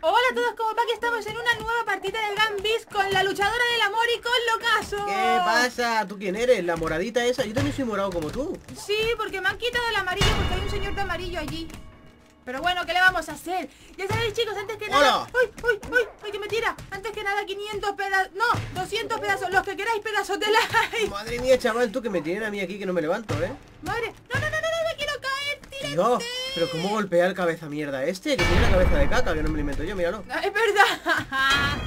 Hola a todos, como Paqui, estamos en una nueva partida de Gambis con la luchadora del amor y con Lokazo. ¿Qué pasa? ¿Tú quién eres? ¿La moradita esa? Yo también soy morado como tú. Sí, porque me han quitado el amarillo porque hay un señor de amarillo allí. Pero bueno, ¿qué le vamos a hacer? Ya sabéis, chicos, antes que nada... ¡Uy, uy, uy! ¡Uy, que me tira! Antes que nada, 500 pedazos... No, 200 pedazos, los que queráis, pedazos de like. Madre mía, chaval, tú que me tienen a mí aquí que no me levanto, ¿eh? Madre... ¡No, me quiero caer! ¡Tírate! Dios, pero ¿cómo golpear cabeza mierda este? Que tiene una cabeza de caca, que no me lo invento yo, míralo. Es verdad.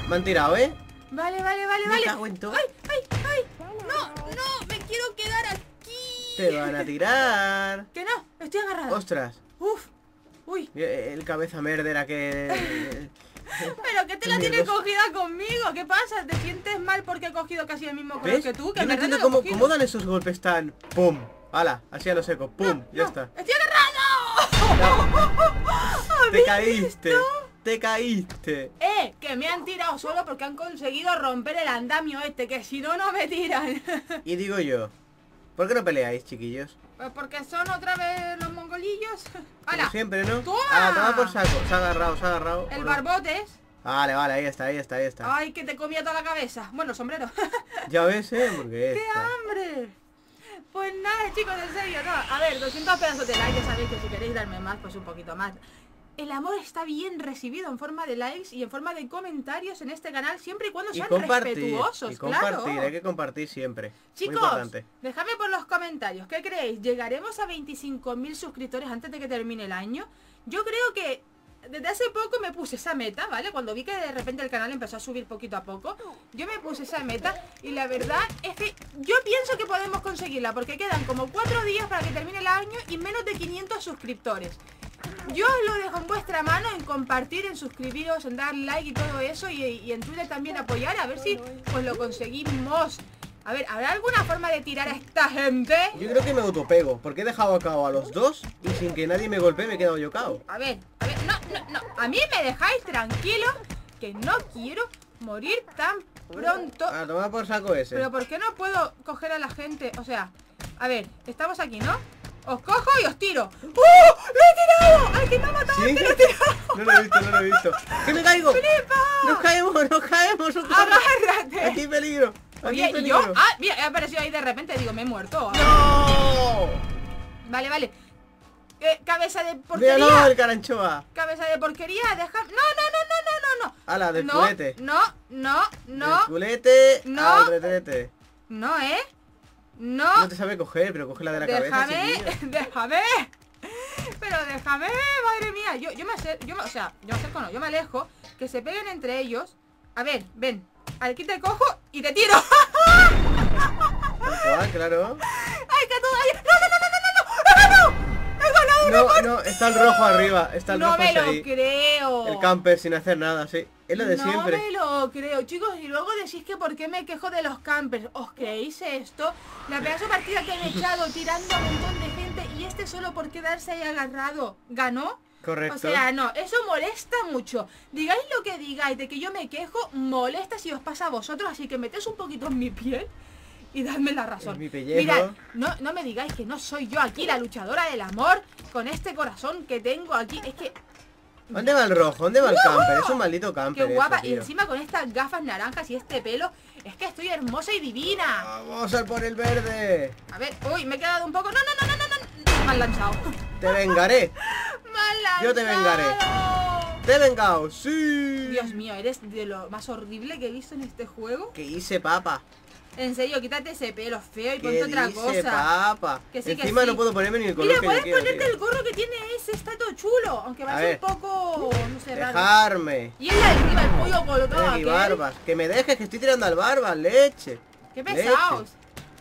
Me han tirado, ¿eh? Vale. Me cago en todo. ¡Ay! No, me quiero quedar aquí. Te van a tirar. Que no, estoy agarrado. Ostras. Uf. Uy. El cabeza merdera que... Pero que te la tienes cogida conmigo. ¿Qué pasa? ¿Te sientes mal porque he cogido casi el mismo color que tú? Que no entiendo cómo dan esos golpes tan... ¡Pum! ¡Hala! Así a lo seco. ¡Pum! No, ya está. ¡Estoy agarrado! No. Te caíste. Te caíste. Que me han tirado solo porque han conseguido romper el andamio este. Que si no, no me tiran. Y digo yo, ¿por qué no peleáis, chiquillos? Pues porque son otra vez los mongolillos. ¡Hala! Como siempre, ¿no? ¡Toma! Ah, toma por saco. Se ha agarrado. El barbotes. Vale, ahí está. Ay, que te comía toda la cabeza. Bueno, sombrero. Ya ves, porque... ¡Qué hambre! Pues nada, chicos, en serio, no. A ver, 200 pedazos de like, ya sabéis que si queréis darme más, pues un poquito más. El amor está bien recibido en forma de likes y en forma de comentarios en este canal, siempre y cuando sean respetuosos, claro. Hay que compartir siempre. Chicos, dejadme por los comentarios, ¿qué creéis? ¿Llegaremos a 25.000 suscriptores antes de que termine el año? Yo creo que desde hace poco me puse esa meta, ¿vale? Cuando vi que de repente el canal empezó a subir poquito a poco, yo me puse esa meta y la verdad es que yo pienso que podemos conseguirla, porque quedan como 4 días para que termine el año y menos de 500 suscriptores. Yo os lo dejo en vuestra mano, en compartir, en suscribiros, en dar like y todo eso, y en Twitter también apoyar, a ver si pues lo conseguimos. A ver, ¿habrá alguna forma de tirar a esta gente? Yo creo que me autopego, porque he dejado a cabo a los dos y sin que nadie me golpee me he quedado yo cao. A ver, no, a mí me dejáis tranquilo, que no quiero morir tan pronto. A tomar por saco ese. Pero ¿por qué no puedo coger a la gente? O sea, a ver, estamos aquí, ¿no? Os cojo y os tiro. ¡Lo he tirado! ¡Al que me ha matado! ¿Sí? ¡Te lo he tirado! No lo he visto. ¡Que me caigo! ¡Flipa! ¡Nos caemos! ¡Agárrate! ¡Aquí peligro! Oye, ¿y yo? Ah, mira, he aparecido ahí de repente. Digo, me he muerto. ¡No! Vale. Cabeza de porquería. ¡Míralo, el caranchoa! Cabeza de porquería, deja... No. ¡Hala, del culete! No. Del culete al retrete. No, ¿eh? No te sabe coger, pero coge la de la cabeza. ¡Déjame! Pero déjame, madre mía. Yo me alejo. Que se peguen entre ellos. A ver, ven. Aquí te cojo y te tiro. Claro. ¡Ay, que todo! ¡No! ¡He ganado una partida! No, está el rojo arriba. Está el rojo ahí. No me lo creo. El camper sin hacer nada, sí. Es lo de siempre. No me lo creo, chicos. Y luego decís que por qué me quejo de los campers. ¿Os creéis esto? La pedazo partida que han echado tirando a un montón de gente. Y este solo por quedarse ahí agarrado ganó. Correcto. O sea, no, eso molesta mucho. Digáis lo que digáis de que yo me quejo, molesta si os pasa a vosotros. Así que metéis un poquito en mi piel y dadme la razón. Mirad, no me digáis que no soy yo aquí la luchadora del amor con este corazón que tengo aquí. Es que... ¿Dónde va el rojo? ¿Dónde va el camper? Es un maldito camper. Qué guapa, y encima con estas gafas naranjas y este pelo. Es que estoy hermosa y divina. Vamos a por el verde. A ver, uy, me he quedado un poco. No, mal lanzado. Te vengaré. Mal lanzado. Yo te vengaré. Te he vengado, sí. Dios mío, eres de lo más horrible que he visto en este juego. ¿Qué hice, papa? En serio, quítate ese pelo feo y ponte otra cosa. Papa. Que sí, encima que sí. No puedo ponerme ni el color. Mira, puedes ponerte el gorro que tiene ese, está todo chulo. Aunque va a ser un poco, no sé, dejarme. Raro. Y es la de arriba, el pollo colocado. Y barbas. Que me dejes, que estoy tirando al barba, leche. Qué pesados.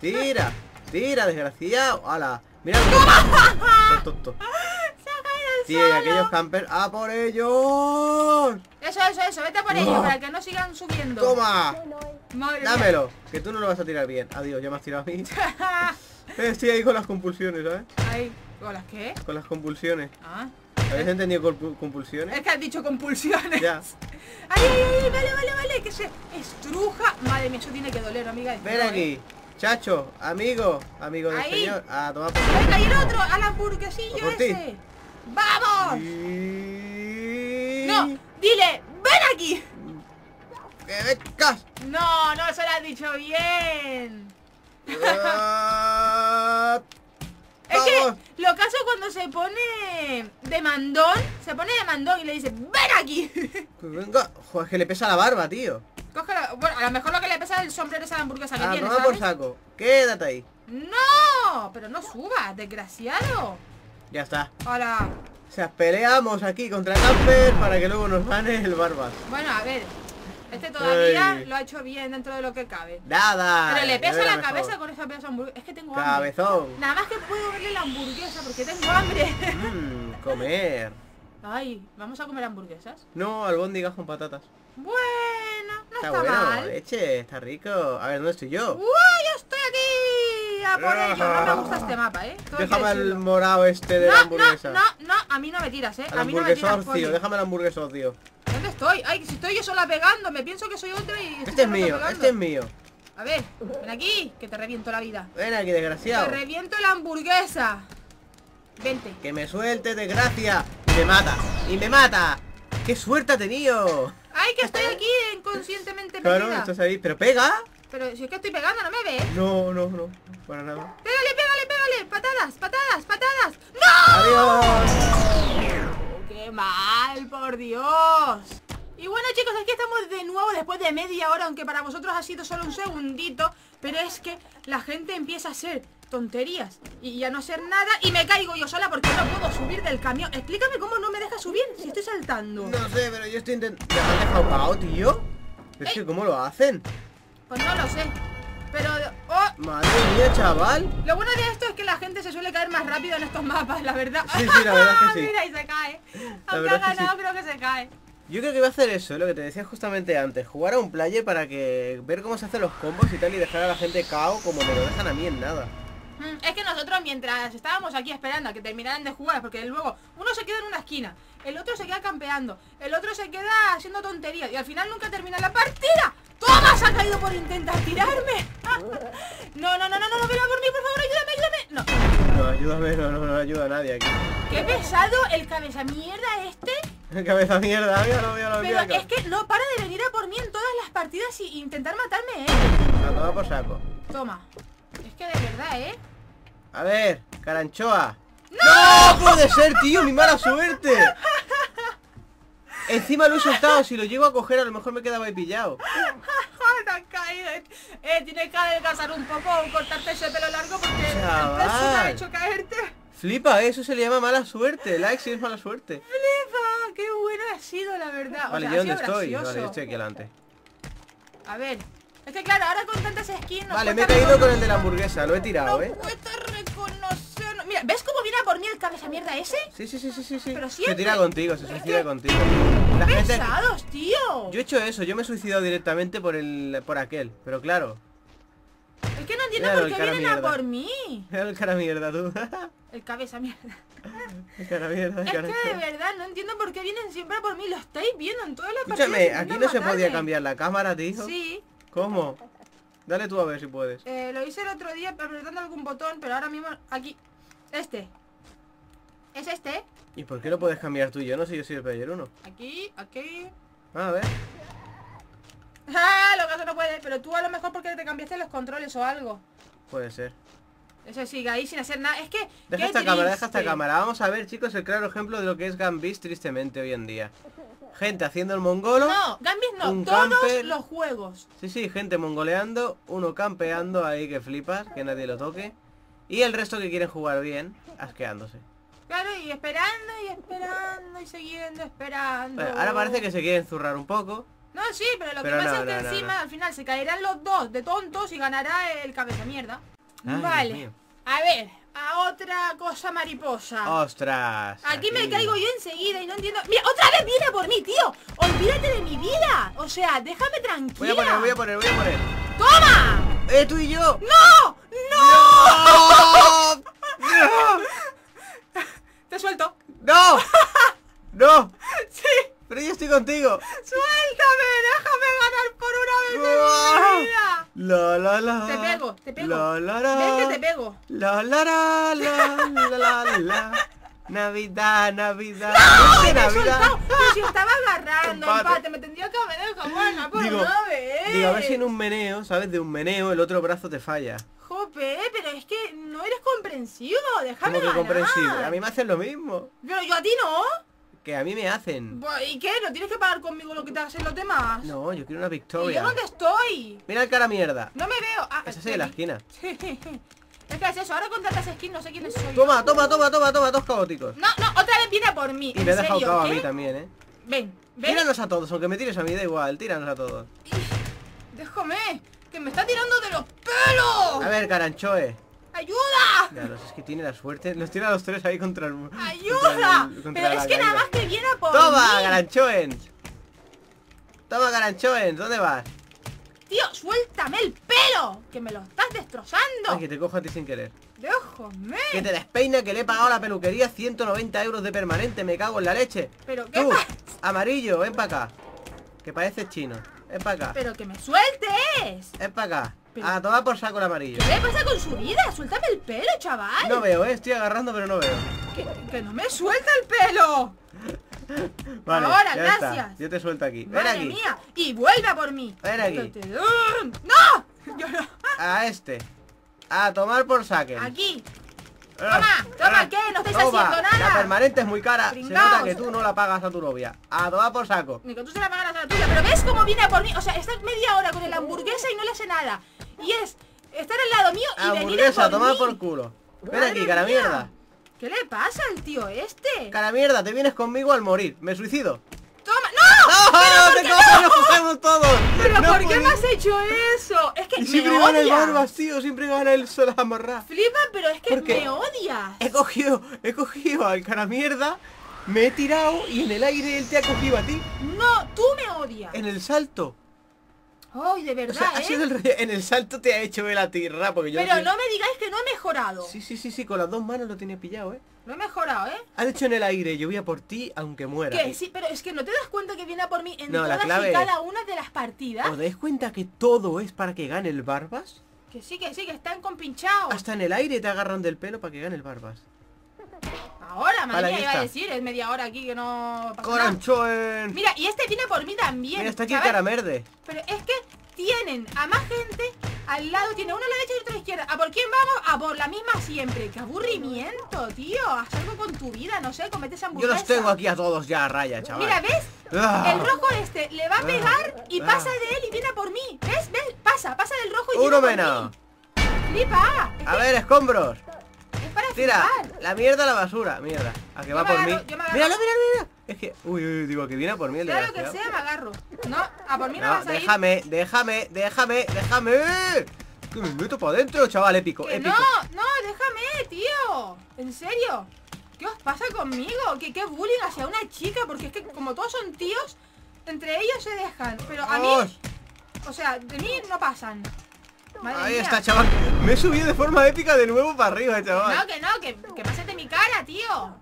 Tira, desgraciado. ¡Hala! Mira. ¡Tonto! Sí, aquellos campers. ¡A por ellos! Eso, vete a por ellos para que no sigan subiendo. ¡Toma! Madre Dámelo, mía. Que tú no lo vas a tirar bien. Adiós, ya me has tirado a mí. Estoy ahí con las compulsiones, ¿sabes? Ahí, ¿con las qué? Con las compulsiones. ¿Habéis entendido compulsiones? Es que has dicho compulsiones. Ya. Ay, vale, que se estruja. Madre mía, eso tiene que doler, amiga. Ven aquí. Chacho, amigo del señor. Ah, toma por... Venga, y el otro, a la hamburguesilla ese. ¡Vamos! Y... No, Dile, ven aquí. ¡Que vengas! No, no, eso lo has dicho bien. Es que Lokazo cuando se pone de mandón, se pone de mandón y le dice, ¡ven aquí! Que venga. Joder, es que le pesa la barba, tío. Cógelo. Bueno, a lo mejor lo que le pesa es el sombrero esa de hamburguesa que tiene, ¿sabes? Por saco. Quédate ahí. ¡No! Pero no subas, desgraciado. Ya está. Hola. O sea, peleamos aquí contra Camper para que luego nos gane el Barbas. Bueno, a ver. Este todavía lo ha hecho bien dentro de lo que cabe. Nada. Pero le pesa la cabeza con esa pedazo de hamburguesa. Es que tengo hambre. Cabezón. Nada más que puedo verle la hamburguesa porque tengo hambre. Comer. Ay, ¿vamos a comer hamburguesas? No, albóndigas con patatas. Bueno, no está, mal. Leche, está rico. A ver, ¿dónde estoy yo? ¡Uy, yo estoy aquí! A por ello. No me gusta este mapa, ¿eh? Déjame el morado este de la hamburguesa. No, a mí no me tiras, ¿eh? A mí no me tiras, tío. Déjame el hamburgueso, tío. ¿Dónde estoy? Ay, si estoy yo sola pegando. Me pienso que soy otro y... Este es mío, este es mío. A ver, ven aquí, que te reviento la vida. Ven aquí, desgraciado. Te reviento la hamburguesa. Vente. Que me suelte, desgracia. Me mata, y me mata. ¡Qué suerte ha tenido! ¡Ay, que estoy aquí inconscientemente pegada! Claro, estás ahí, pero pega. Pero si es que estoy pegando, ¿no me ves? No, no, no, para nada. ¡Pégale, pégale, pégale! ¡Patadas, patadas, patadas! ¡No! ¡Adiós! Oh, ¡qué mal, por Dios! Y bueno, chicos, aquí estamos de nuevo después de media hora, aunque para vosotros ha sido solo un segundito. Pero es que la gente empieza a ser... tonterías y a no hacer nada. Y me caigo yo sola porque no puedo subir del camión. Explícame cómo no me deja subir si estoy saltando. No sé, pero yo estoy intentando. ¿Te han dejado pao, tío? Es que ¿cómo lo hacen? Pues no lo sé. Pero... ¡oh! Madre mía, chaval. Lo bueno de esto es que la gente se suele caer más rápido en estos mapas, la verdad. Sí, sí, la verdad es que sí. Mira, y se cae. Aunque ha ganado, creo que se cae. Yo creo que voy a hacer eso, lo que te decía justamente antes. Jugar a un player para que... ver cómo se hacen los combos y tal. Y dejar a la gente cao como me lo dejan a mí en nada. Es que nosotros mientras estábamos aquí esperando a que terminaran de jugar, porque luego uno se queda en una esquina, el otro se queda campeando, el otro se queda haciendo tonterías y al final nunca termina la partida. ¡Toma! Se ha caído por intentar tirarme. No, no, no, no, no, venga por mí, por favor, ayúdame, ayúdame. No, no, ayúdame, no, no, no ayuda a nadie aquí. Qué pesado el cabeza mierda este. Cabeza mierda, míralo, míralo, míralo. Pero es que no para de venir a por mí en todas las partidas y intentar matarme, ¿eh? La toma por saco. Toma. Es que de verdad, ¿eh? A ver, Caranchoa. ¡No! ¡No puede ser, tío! ¡Mi mala suerte! Encima lo he soltado. Si lo llego a coger, a lo mejor me quedaba ahí pillado. ¡Te has caído! Tienes que adelgazar un poco o cortarte ese pelo largo porque el peso te ha hecho caerte. Flipa, eso se le llama mala suerte. Like si es mala suerte. ¡Flipa! ¡Qué bueno ha sido, la verdad! Vale, o sea, ¿yo dónde estoy? Vale, yo estoy aquí adelante. A ver... es que claro, ahora con tantas skins... Vale, me he caído con el de la hamburguesa, lo he tirado, ¿eh? No puedo reconocerlo... Mira, ¿ves cómo viene a por mí el cabeza mierda ese? Sí, sí, sí, sí, sí, sí. Pero siempre... se tira contigo, se suicida contigo. ¡Qué pesados, tío! Yo he hecho eso, yo me he suicidado directamente por el... por aquel, pero claro... es que no entiendo por qué vienen a por mí. El cara mierda, tú. El cabeza mierda. El cara mierda, el cara mierda. Es que de verdad no entiendo por qué vienen siempre a por mí. Lo estáis viendo en todas las partidas. Escúchame, aquí no se podía cambiar la cámara, tío. Sí. ¿Cómo? Dale tú a ver si puedes. Lo hice el otro día apretando algún botón, pero ahora mismo aquí. Este. ¿Es este? ¿Y por qué lo puedes cambiar tú y yo? No sé, yo soy el player 1. Aquí, aquí. A ver. ¡Ah! Lokazo no puede, pero tú a lo mejor porque te cambiaste los controles o algo. Puede ser. Eso sigue ahí sin hacer nada. Es que... deja esta cámara, deja esta cámara. Vamos a ver, chicos, el claro ejemplo de lo que es Gambis tristemente hoy en día. Gente haciendo el mongolo. No, Gambis no, todos los juegos. Sí, sí, gente mongoleando, uno campeando ahí que flipas, que nadie lo toque. Y el resto que quieren jugar bien, asqueándose. Claro, y esperando, y esperando, y siguiendo, esperando. Bueno, ahora parece que se quieren zurrar un poco. No, sí, pero lo que pasa es que encima al final se caerán los dos de tontos y ganará el cabeza mierda. Ay, vale, a ver, a otra cosa mariposa. ¡Ostras! Aquí me caigo yo enseguida y no entiendo... ¡Mira, otra vez viene por mí, tío! ¡Olvídate de mi vida! O sea, déjame tranquila. Voy a poner, voy a poner, voy a poner. ¡Toma! Tú y yo. ¡No! ¡No! ¡No! ¡No! Te suelto. ¡No! ¡No! ¡Sí! Pero yo estoy contigo. ¡Suéltame! ¡Déjame ganar por una vez en mi vida! La, la, la. Te pego, te pego. La, la, la. Ven que te pego. La, la, la, la, la, la, la. Navidad, Navidad. ¡No! ¡Me Navidad! Yo estaba agarrando, empate, me tendría que haber dejado, por digo, 9. Digo, a ver si en un meneo, ¿sabes? De un meneo el otro brazo te falla. Jope, pero es que no eres comprensivo, déjame ganar. ¿Cómo que comprensivo? A mí me hacen lo mismo. Pero yo a ti no. Que a mí me hacen. ¿Y qué? ¿No tienes que pagar conmigo lo que te hacen los demás? No, yo quiero una victoria. ¿Y yo dónde estoy? Mira el cara mierda. No me veo. Ah, esa es de la esquina. Es que es eso, ahora con tantas skins no sé quiénes soy. Toma, toma, toma, toma, toma, dos caóticos. No, no, otra vez viene a por mí. Y me ha dejado cabo a mí también, ¿eh? Ven, ven. Tíranos a todos, aunque me tires a mí, da igual, tíranos a todos. Déjame, que me está tirando de los pelos. A ver, Caranchoe. ¡Ayuda! Claro, es que tiene la suerte. Nos tira a los tres ahí contra el... ¡Ayuda! Pero es que nada más que viene a por mí. ¡Toma, Garanchoens! ¡Toma, Garanchoens! ¿Dónde vas? Tío, suéltame el pelo, que me lo estás destrozando. Ay, que te cojo a ti sin querer. ¡Déjame! Que te despeina, que le he pagado a la peluquería 190 euros de permanente. Me cago en la leche. ¿Pero qué pasa? Amarillo, ven para acá. Que pareces chino. Ven para acá. ¡Pero que me sueltes! Ven para acá. Pero, ah, toma por saco el amarillo. ¿Qué le pasa con su vida? Suéltame el pelo, chaval. No veo, estoy agarrando pero no veo. Que no me suelta el pelo. Vale, ahora, ya gracias está. Yo te suelto aquí. Madre ven aquí mía. Y vuelve a por mí. Ven aquí. ¡No! Yo no. A este. A tomar por saque. Aquí. Toma, toma, ¿qué? No estáis haciendo nada. La permanente es muy cara. Pringaos. Se nota que tú no la pagas a tu novia. A tomar por saco. Ni que tú se la pagas a la tuya. Pero ves cómo viene a por mí. O sea, estás media hora con el hamburguesa y no le hace nada. Y es estar al lado mío y venir a por mí. Toma por culo. Ven aquí, cara mierda. ¿Qué le pasa al tío este? Cara mierda, te vienes conmigo al morir. Me suicido. Toma, no. No, te cojo, nos cogemos todos. Pero ¿por qué me has hecho eso? Es que siempre gana el bar vacío, siempre gana el sol amarrado. Flipa, pero es que me odias. He cogido al cara mierda. Me he tirado y en el aire él te ha cogido a ti. No, tú me odias. En el salto. Ay, de verdad, o sea, ¿eh? Ha sido en el salto te ha hecho él a ti, rapo. Pero no me digáis que no he mejorado. Sí, sí, sí, sí, con las dos manos lo tenía pillado, ¿eh? No he mejorado, ¿eh? Han hecho en el aire, yo voy a por ti aunque muera. ¿Qué? Sí, pero es que no te das cuenta que viene a por mí en no, todas y cada una de las partidas. ¿Os dais cuenta que todo es para que gane el Barbas? Que sí, que sí, que están compinchados. Hasta en el aire te agarran del pelo para que gane el Barbas. Ahora, madre mía, iba a decir, es media hora aquí que no pasa nada. Mira, y este viene por mí también. Mira, está aquí el cara verde. Pero es que tienen a más gente al lado, tiene uno a la derecha y otro a la izquierda. ¿A por quién vamos? A por la misma siempre. Qué aburrimiento, tío. Haz algo con tu vida, no sé, comete esa hamburguesa. Yo los tengo aquí a todos ya a raya, chaval. Mira, ¿ves? El rojo este le va a pegar y pasa de él y viene a por mí. ¿Ves? ¿Ves? Pasa, pasa del rojo y uno viene a por mí. Flipa. A ver, escombros. Tira, la mierda a la basura, mierda. A que va por mí. Míralo, míralo, mira. Es que, uy, uy, digo, que viene a por mí el de claro que sea, me agarro. No, a por mí no vas a ir. Déjame, déjame, déjame, déjame. Que me meto para adentro, chaval, épico, épico. No, no, déjame, tío. En serio. ¿Qué os pasa conmigo? ¿Qué bullying hacia una chica? Porque es que como todos son tíos, entre ellos se dejan. Pero a mí, o sea, de mí no pasan. Madre ahí mía. Está, chaval. Me he subido de forma épica de nuevo para arriba, chaval. Que no, que pásate mi cara, tío.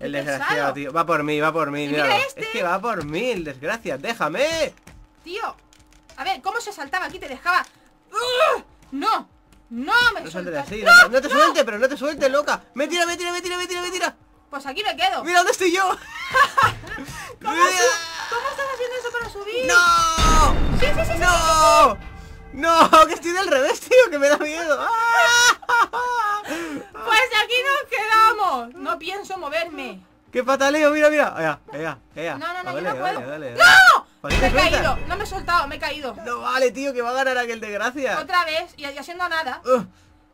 El desgraciado, tío. Va por mí, va por mí. Mira este. Es que va por mí, el desgraciado. Déjame. Tío. A ver, ¿cómo se saltaba aquí? Te dejaba. No. No me así, no, no te suelte, pero no te sueltes, loca. Me tira, me tira, me tira, me tira, me tira. Pues aquí me quedo. Mira dónde estoy yo. ¿Cómo estás haciendo eso para subir? ¡No! ¡Sí, sí, sí! ¡No! Sí, sí. No, que estoy del revés, tío, que me da miedo. Pues aquí nos quedamos. No pienso moverme. Qué pataleo, mira, mira. Allá. No, dale, yo no puedo. Dale. ¡No! Me he caído, no me he soltado, me he caído. No vale, tío, que va a ganar aquel desgracia. Otra vez, y haciendo nada.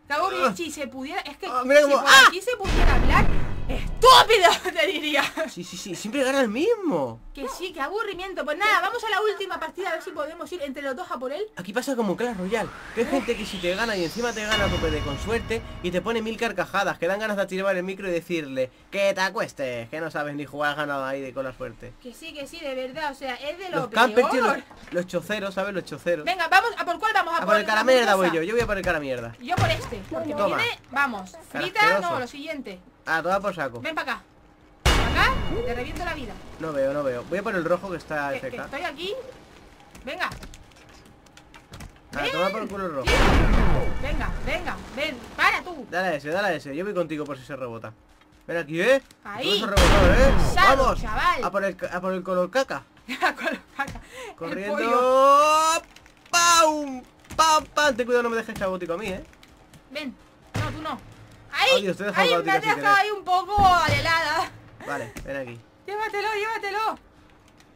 Cago bien, si se pudiera. Es que mira si como, por aquí se pudiera hablar. ¡Estúpido! Te diría. Sí, siempre gana el mismo. Que sí, que aburrimiento. Pues nada, vamos a la última partida. A ver si podemos ir entre los dos a por él. Aquí pasa como Clash Royale. Que hay gente que si te gana y encima te gana con suerte y te pone mil carcajadas, que dan ganas de activar el micro y decirle que te acuestes, que no sabes ni jugar, ganado ahí con la suerte. Que sí, de verdad, o sea, es de los campers, tío, los choceros, ¿sabes? Los choceros. Venga, vamos, ¿a por cuál vamos? A por el cara mierda voy yo voy a por el cara mierda. Yo por este, porque me viene, vamos, frita, no, lo siguiente. Ah, toma por saco. Ven para acá. Acá te reviento la vida. No veo. Voy a por el rojo que está cerca. Que estoy aquí. Venga. Ah, toma por el culo el rojo. ¿Sí? Venga, ven. Para tú. Dale a ese. Yo voy contigo por si se rebota. Ven aquí, ¿eh? Ahí. Rebotador, ¿eh? Salo, vamos, chaval. A por el color caca. A color caca. Corriendo. ¡Pam! ¡Pam! ¡Pam! Ten cuidado, no me dejes caótico a mí, ¿eh? Ven. No, tú no. Ahí. Oh, Dios, me has dejado ahí un poco alelada. Vale, ven aquí. Llévatelo, llévatelo.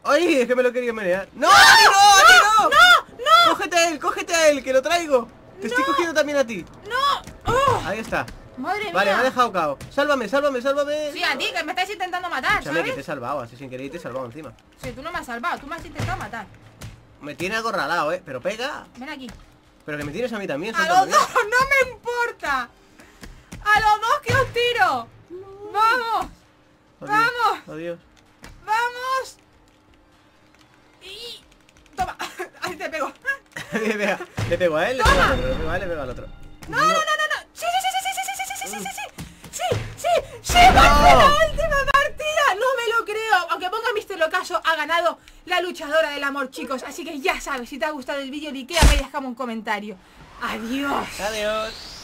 ¡Ay! Es que me lo quería menear. ¡No! ¡No! ¡No! ¡No! Cógete a él, que lo traigo. Te estoy cogiendo también a ti. ¡No! Oh. Ahí está. Madre mía. Me ha dejado cao. Sálvame, sálvame, sálvame. Sí, a ti, que me estás intentando matar. Escúchame, ¿sabes? Que te he salvado, así sin querer y te he salvado encima. Sí, tú no me has salvado, tú me has intentado matar. Me tiene acorralado, pero pega. Ven aquí. Pero que me tienes a mí también. A los dos, no me importa. A los dos que os tiro. Vamos. Oh, Dios. Vamos. Oh, Dios. Vamos. Y... toma. Ahí te pego. Le pego a él, le pego al otro, le pego a él, le pego al otro. No, no, no, no. Sí, sí, sí. ¡Sí! ¡Barcelona, última partida! No me lo creo. Aunque ponga Mr. Lokazo, ha ganado la luchadora del amor, chicos. Así que ya sabes, si te ha gustado el vídeo, likea, me deja un comentario. ¡Adiós! ¡Adiós!